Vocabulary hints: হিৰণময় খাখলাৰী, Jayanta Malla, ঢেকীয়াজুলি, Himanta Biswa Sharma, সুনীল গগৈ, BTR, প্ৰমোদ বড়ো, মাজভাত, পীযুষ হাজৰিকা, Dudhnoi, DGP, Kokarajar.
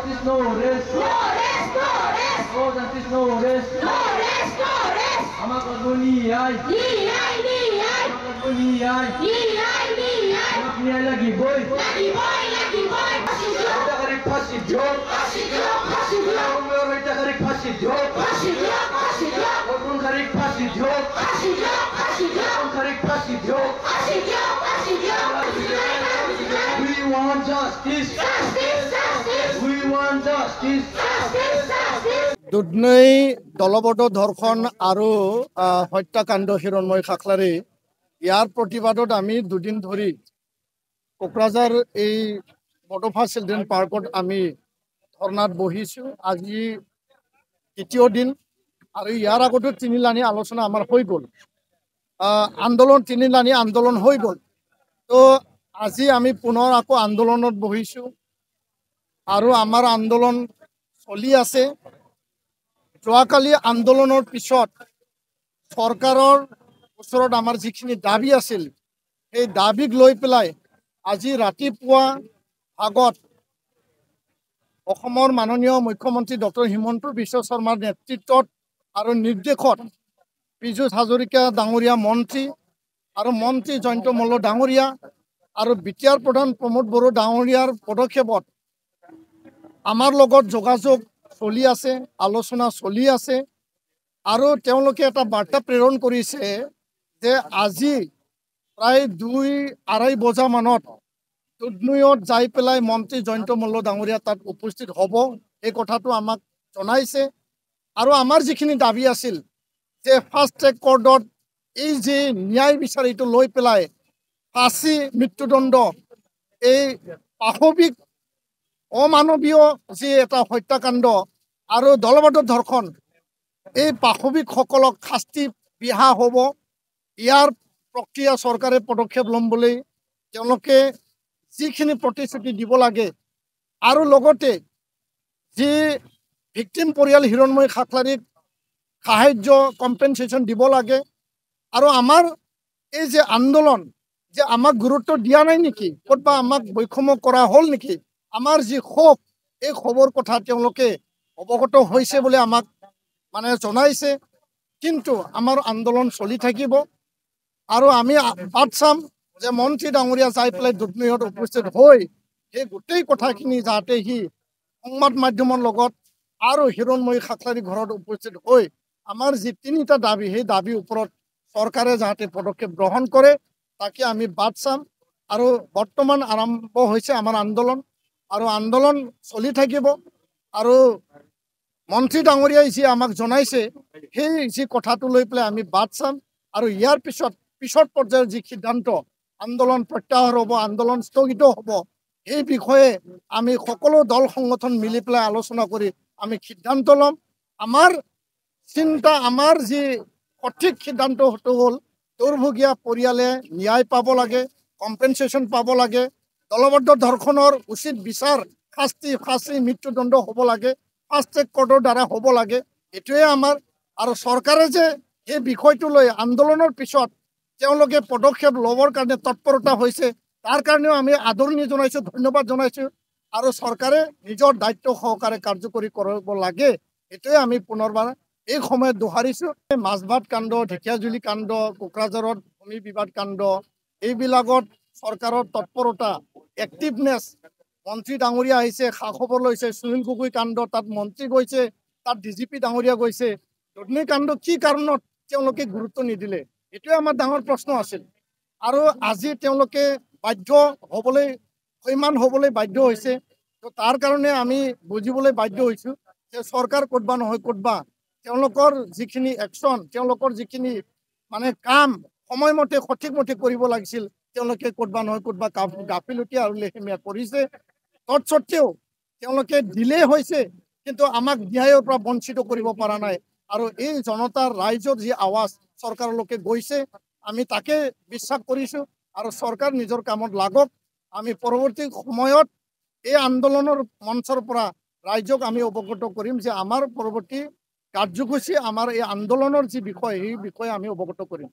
justice, no rest. No rest, no rest. No justice, no rest. No rest, no rest. Amak duniya, duniya, duniya. Amak ni lagi boy, lagi boy, lagi boy. Kita kari pasi job, pasi job, pasi job. Kita kari pasi job, pasi job, pasi job. Orang kari pasi job, pasi job, pasi job. Orang kari pasi job, pasi job, pasi job. We want justice. Justice, justice. We want justice. Justice, justice. Dudhnoi দলবদ্ধ ধর্ষণ আৰু হত্যাকাণ্ড হিৰণময় খাখলাৰী, ইয়াৰ প্ৰতিবাদত আমি দুদিন ধৰি কোকৰাঝাৰ এই Bodofa children পাৰ্কত আমি ধৰ্ণাত বহিছোঁ। আজি তৃতীয় দিন আৰু ইয়াৰ আগতো তিনিলানি আলোচনা আমাৰ হৈ গ'ল, আন্দোলন তিনিলানি আন্দোলন হৈ গ'ল। তো আজি আমি পুনৰ আকৌ আন্দোলনত বহিছোঁ আৰু আমাৰ আন্দোলন চলি আছে। যোৱাকালি আন্দোলনৰ পিছত চৰকাৰৰ ওচৰত আমাৰ যিখিনি দাবী আছিল, সেই দাবীক লৈ পেলাই আজি ৰাতিপুৱা আগত অসমৰ মাননীয় মুখ্যমন্ত্ৰী ডক্টৰ হিমন্ত বিশ্ব শৰ্মাৰ নেতৃত্বত আৰু নিৰ্দেশত পীযুষ হাজৰিকা ডাঙৰীয়া মন্ত্ৰী আৰু মন্ত্ৰী জয়ন্ত মল্ল ডাঙৰীয়া আৰু BTR প্ৰধান প্ৰমোদ বড়ো ডাঙৰীয়াৰ পদক্ষেপত আমাৰ লগত যোগাযোগ চলি আছে, আলোচনা চলি আছে। আৰু তেওঁলোকে এটা বাৰ্তা প্ৰেৰণ কৰিছে যে আজি প্ৰায় 2:30 বজামানত দুধনৈত যাই পেলাই মন্ত্ৰী জয়ন্ত মল্ল ডাঙৰীয়া তাত উপস্থিত হ'ব, এই কথাটো আমাক জনাইছে। আৰু আমাৰ যিখিনি দাবী আছিল যে ফাষ্ট ট্ৰেক কৰ্টত এই যে ন্যায় বিচাৰ, এইটো লৈ পেলাই ফাঁচি, মৃত্যুদণ্ড, এই পাশৱিক অমানৱীয় যি এটা হত্যাকাণ্ড আৰু দলবদ্ধ ধৰ্ষণ, এই পাশৱিকসকলক শাস্তি বিহা হ'ব, ইয়াৰ প্ৰক্ৰিয়া চৰকাৰে পদক্ষেপ ল'ম বুলি তেওঁলোকে যিখিনি প্ৰতিশ্ৰুতি দিব লাগে। আৰু লগতে যি ভিক্টিম পৰিয়াল হিৰণময় খাখলাৰীক সাহায্য, কম্পেনচেশ্যন দিব লাগে। আৰু আমাৰ এই যে আন্দোলন, যে আমাক গুৰুত্ব দিয়া নাই নেকি, ক'তবা আমাক বৈষম্য কৰা হ'ল নেকি, আমাৰ যি ক্ষোভ, এই ক্ষোভৰ কথা তেওঁলোকে অৱগত হৈছে বুলি আমাক মানে জনাইছে। কিন্তু আমাৰ আন্দোলন চলি থাকিব আৰু আমি বাট চাম যে মন্ত্ৰী ডাঙৰীয়া যাই পেলাই দুধনৈত উপস্থিত হৈ সেই গোটেই কথাখিনি যাতে সি সংবাদ মাধ্যমৰ লগত আৰু হিৰণময় খাখলাৰী ঘৰত উপস্থিত হৈ আমাৰ যি তিনিটা দাবী, সেই দাবীৰ ওপৰত চৰকাৰে যাতে পদক্ষেপ গ্ৰহণ কৰে, তাকে আমি বাট চাম। আৰু বৰ্তমান আৰম্ভ হৈছে আমাৰ আন্দোলন আৰু আন্দোলন চলি থাকিব। আৰু মন্ত্ৰী ডাঙৰীয়াই যি আমাক জনাইছে, সেই যি কথাটো লৈ পেলাই আমি বাট চাম। আৰু ইয়াৰ পিছত পিছৰ পৰ্যায়ৰ যি সিদ্ধান্ত, আন্দোলন প্ৰত্যাহাৰ হ'ব, আন্দোলন স্থগিত হ'ব, সেই বিষয়ে আমি সকলো দল সংগঠন মিলি পেলাই আলোচনা কৰি আমি সিদ্ধান্ত ল'ম। আমাৰ চিন্তা, আমাৰ যি সঠিক সিদ্ধান্তটো হ'ল দুৰ্ভোগীয়া পৰিয়ালে ন্যায় পাব লাগে, কম্পেনচেশ্যন পাব লাগে, দলবদ্ধ ধৰ্ষণৰ উচিত বিচাৰ, শাস্তি, ফাঁচি, মৃত্যুদণ্ড হ'ব লাগে, ফাষ্ট ট্ৰেক কৰ্টৰ দ্বাৰা হ'ব লাগে, এইটোৱে আমাৰ। আৰু চৰকাৰে যে এই বিষয়টো লৈ আন্দোলনৰ পিছত তেওঁলোকে পদক্ষেপ ল'বৰ কাৰণে তৎপৰতা হৈছে, তাৰ কাৰণেও আমি আদৰণি জনাইছোঁ, ধন্যবাদ জনাইছোঁ। আৰু চৰকাৰে নিজৰ দায়িত্ব সহকাৰে কাৰ্যকৰী কৰিব লাগে, এইটোৱে আমি পুনৰবাৰ এই সময়ত দোহাৰিছোঁ। মাজভাত কাণ্ড, ঢেকীয়াজুলি কাণ্ড, কোকৰাঝাৰত ভূমি বিবাদ কাণ্ড, এইবিলাকত চৰকাৰৰ তৎপৰতা, এক্টিভনেছ, মন্ত্ৰী ডাঙৰীয়া আহিছে, খা খবৰ লৈছে। সুনীল গগৈ কাণ্ড, তাত মন্ত্ৰী গৈছে, তাত DGP ডাঙৰীয়া গৈছে। দুধনৈ কাণ্ড কি কাৰণত তেওঁলোকে গুৰুত্ব নিদিলে, এইটোৱে আমাৰ ডাঙৰ প্ৰশ্ন আছিল। আৰু আজি তেওঁলোকে বাধ্য হ'বলৈ, সৈমান হ'বলৈ বাধ্য হৈছে। তো তাৰ কাৰণে আমি বুজিবলৈ বাধ্য হৈছোঁ যে চৰকাৰ ক'তবা নহয় ক'তবা তেওঁলোকৰ যিখিনি একশ্যন, তেওঁলোকৰ যিখিনি মানে কাম সময়মতে সঠিকমতে কৰিব লাগিছিল, তেওঁলোকে ক'তবা নহয় ক'তবা গাফিলতি আৰু লেহেমীয়া কৰিছে। তৎসত্বেও তেওঁলোকে ডিলে হৈছে, কিন্তু আমাক ন্যায়ৰ পৰা বঞ্চিত কৰিব পৰা নাই। আৰু এই জনতাৰ, ৰাইজৰ যি আৱাজ চৰকাৰলৈকে গৈছে, আমি তাকে বিশ্বাস কৰিছোঁ। আৰু চৰকাৰ নিজৰ কামত লাগক। আমি পৰৱৰ্তী সময়ত এই আন্দোলনৰ মঞ্চৰ পৰা ৰাইজক আমি অৱগত কৰিম যে আমাৰ পৰৱৰ্তী কাৰ্যসূচী, আমাৰ এই আন্দোলনৰ যি বিষয়, সেই বিষয়ে আমি অৱগত কৰিম।